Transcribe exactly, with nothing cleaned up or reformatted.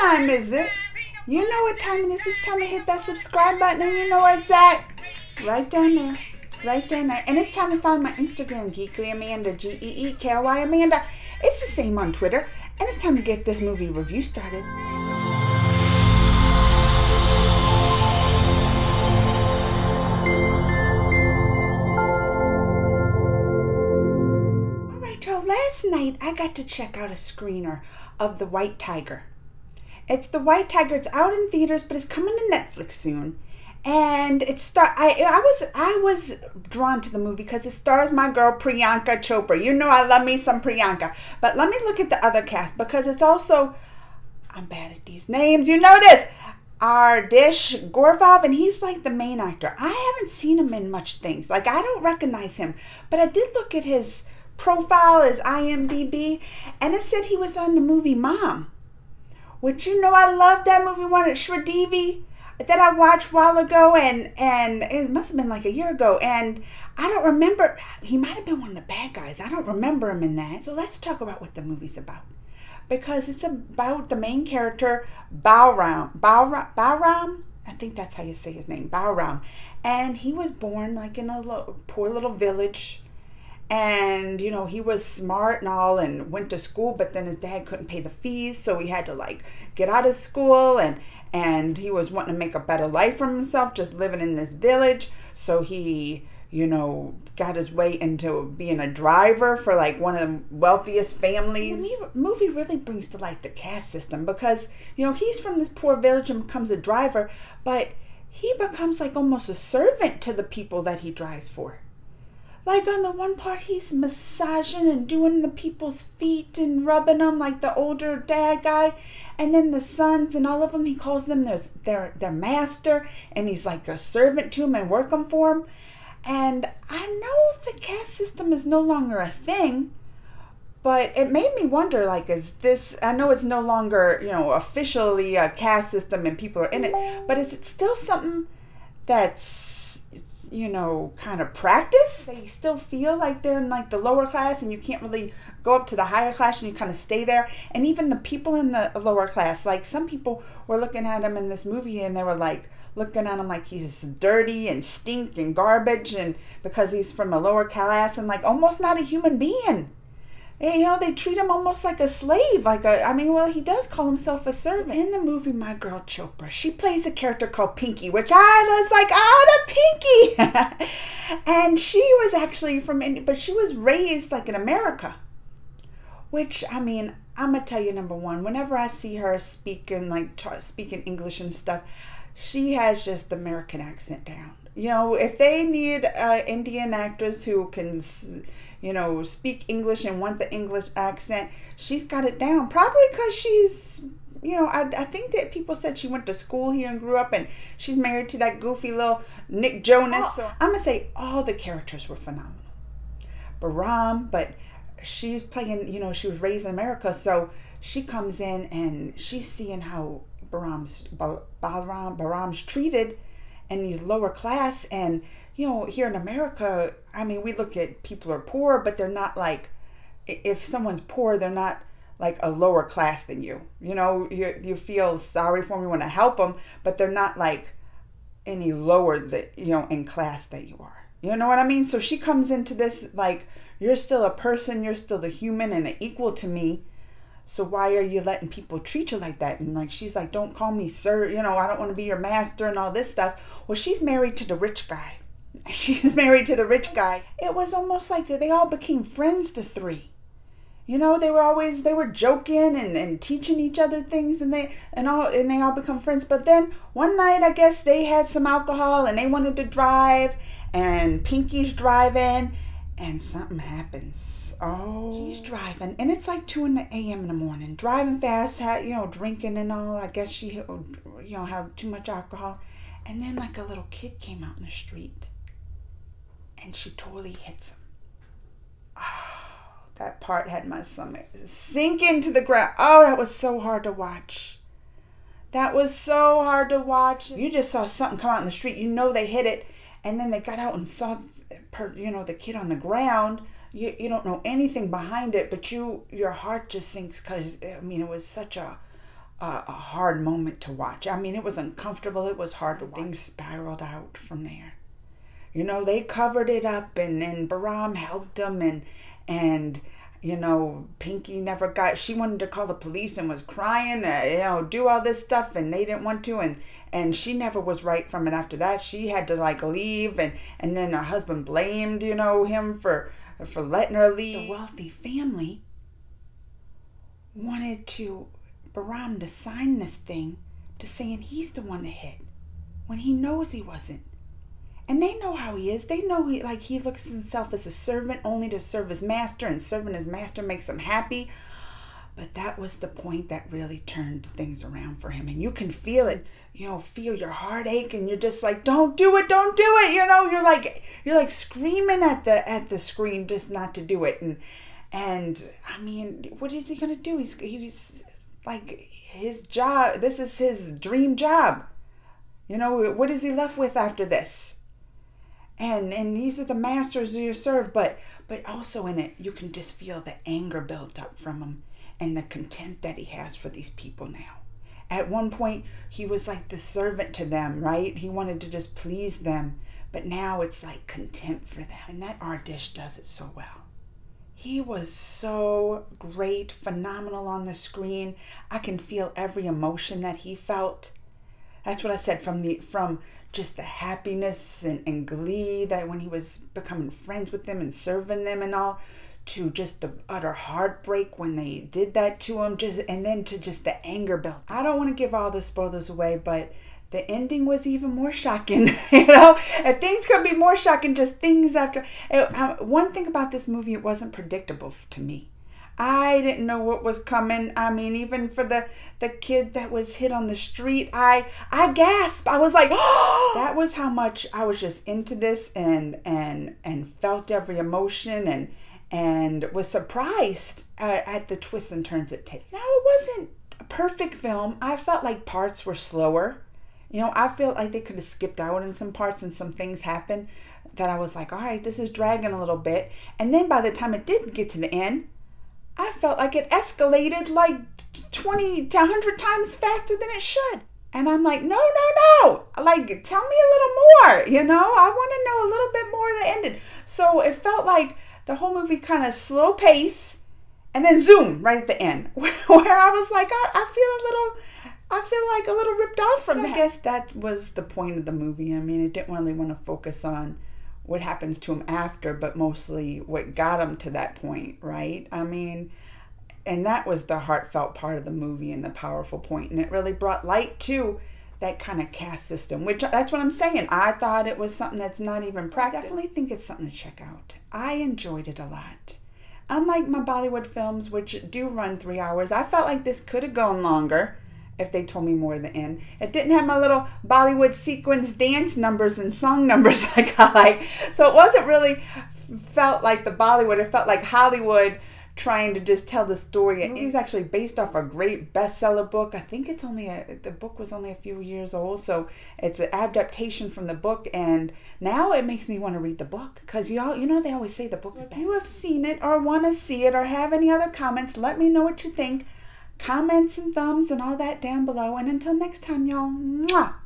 time is it? You know what time it is. It's time to hit that subscribe button, and you know where it's at. Right down there. Right down there. And it's time to follow my Instagram, Geekly Amanda, G E E K L Y Amanda. It's the same on Twitter. And it's time to get this movie review started. Last night, I got to check out a screener of The White Tiger. It's The White Tiger. It's out in theaters, but it's coming to Netflix soon. And it star I, I was I was drawn to the movie because it stars my girl Priyanka Chopra. You know I love me some Priyanka. But let me look at the other cast because it's also, I'm bad at these names, you know this, Adarsh Gourav, and he's like the main actor. I haven't seen him in much things. Like, I don't recognize him. But I did look at his profile, is I M D B, and it said he was on the movie Mom, which, you know, I love that movie. One at Shridevi that I watched a while ago, and and it must have been like a year ago, and I don't remember. He might have been one of the bad guys. I don't remember him in that. So let's talk about what the movie's about, because it's about the main character Balram Balram Balram I think that's how you say his name, Balram, and he was born like in a lo poor little village. And, you know, he was smart and all and went to school, but then his dad couldn't pay the fees. So he had to, like, get out of school. And, and he was wanting to make a better life for himself just living in this village. So he, you know, got his way into being a driver for, like, one of the wealthiest families. The movie really brings to light the caste system because, you know, he's from this poor village and becomes a driver. But he becomes, like, almost a servant to the people that he drives for. Like, on the one part, he's massaging and doing the people's feet and rubbing them like the older dad guy. And then the sons and all of them, he calls them their, their, their master. And he's like a servant to him and working for him. And I know the caste system is no longer a thing. But it made me wonder, like, is this, I know it's no longer, you know, officially a caste system and people are in it. But is it still something that's, you know, kind of practice? They still feel like they're in like the lower class and you can't really go up to the higher class and you kind of stay there. And even the people in the lower class, like some people were looking at him in this movie and they were like looking at him like he's dirty and stink and garbage, and because he's from a lower class and like almost not a human being. And, you know, they treat him almost like a slave. Like, a, I mean, well, he does call himself a servant. In the movie, my girl Chopra, she plays a character called Pinky, which I was like, oh, the Pinky. And she was actually from India, but she was raised like in America. Which, I mean, I'm going to tell you, number one, whenever I see her speaking, like, t speaking English and stuff, she has just the American accent down. You know, if they need uh, Indian actors who can, you know, speak English and want the English accent, she's got it down. Probably because she's, you know, I, I think that people said she went to school here and grew up, and she's married to that goofy little Nick Jonas. Oh, I'm going to say all the characters were phenomenal. Balram, but she's playing, you know, she was raised in America, so she comes in and she's seeing how Balram's, Bal, Balram, Balram's treated and these lower class, and you know, here in America, I mean, we look at people are poor, but they're not like, if someone's poor, they're not like a lower class than you. You know, you you feel sorry for them, you want to help them, but they're not like any lower that, you know, in class that you are. You know what I mean? So she comes into this like, you're still a person, you're still a human and an equal to me. So why are you letting people treat you like that? And like, she's like, don't call me sir, you know, I don't want to be your master and all this stuff. Well, she's married to the rich guy. She's married to the rich guy. It was almost like they all became friends, the three. You know, they were always, they were joking and, and teaching each other things, and they and all and they all become friends. But then one night, I guess they had some alcohol and they wanted to drive, and Pinky's driving, and something happens. Oh, she's driving, and it's like two in the a.m. in the morning. Driving fast, had, you know, drinking and all. I guess she, you know, had too much alcohol, and then like a little kid came out in the street, and she totally hits him. Oh, that part had my stomach sink into the ground. Oh, that was so hard to watch. That was so hard to watch. You just saw something come out in the street. You know they hit it, and then they got out and saw, you know, the kid on the ground. You, you don't know anything behind it, but you your heart just sinks because, I mean, it was such a, uh, a hard moment to watch. I mean, it was uncomfortable. It was hard to watch. Things spiraled out from there. You know, they covered it up, and, and Balram helped them, and, and you know, Pinky never got, she wanted to call the police and was crying, uh, you know, do all this stuff, and they didn't want to, and, and she never was right from it after that. She had to, like, leave, and, and then her husband blamed, you know, him for, for letting her leave. The wealthy family wanted to, Balram to sign this thing to saying he's the one that hit when he knows he wasn't. And they know how he is. They know he, like, he looks himself as a servant only to serve his master, and serving his master makes him happy. But that was the point that really turned things around for him. And you can feel it, you know, feel your heart ache, and you're just like, don't do it, don't do it. You know, you're like, you're like screaming at the, at the screen just not to do it. And, and I mean, what is he going to do? He's, he's like, his job, this is his dream job. You know, what is he left with after this? And and these are the masters you serve, but but also in it you can just feel the anger built up from him and the contempt that he has for these people now. At one point he was like the servant to them, right? He wanted to just please them, but now it's like contempt for them. And that Adarsh does it so well. He was so great, phenomenal on the screen. I can feel every emotion that he felt. That's what I said, from the from just the happiness and, and glee that when he was becoming friends with them and serving them and all, to just the utter heartbreak when they did that to him, just and then to just the anger belt. I don't want to give all the spoilers away, but the ending was even more shocking. You know, and things could be more shocking. Just things after it, I, one thing about this movie, it wasn't predictable to me. I didn't know what was coming. I mean, even for the, the kid that was hit on the street, I I gasped. I was like, oh! That was how much I was just into this, and and and felt every emotion, and and was surprised at, at the twists and turns it takes. Now, it wasn't a perfect film. I felt like parts were slower. You know, I feel like they could have skipped out in some parts, and some things happened that I was like, all right, this is dragging a little bit. And then by the time it did get to the end, I felt like it escalated like twenty to a hundred times faster than it should. And I'm like, no, no, no. Like, tell me a little more, you know? I want to know a little bit more that ended. So it felt like the whole movie kind of slow pace, and then zoom right at the end, where I was like, I, I feel a little, I feel like a little ripped off from that. I guess that was the point of the movie. I mean, it didn't really want to focus on what happens to him after, but mostly what got him to that point, right? I mean, and that was the heartfelt part of the movie and the powerful point, and it really brought light to that kind of caste system, which, that's what I'm saying. I thought it was something that's not even practiced. I definitely think it's something to check out. I enjoyed it a lot. Unlike my Bollywood films, which do run three hours, I felt like this could have gone longer if they told me more at the end. It didn't have my little Bollywood sequence dance numbers and song numbers like I like. So it wasn't really felt like the Bollywood. It felt like Hollywood trying to just tell the story. It is actually based off a great bestseller book. I think it's only a, the book was only a few years old, so it's an adaptation from the book, and now it makes me want to read the book, because y'all, you know, they always say the book is bad. If you have seen it or want to see it or have any other comments, let me know what you think. Comments and thumbs and all that down below. And until next time, y'all. Mwah!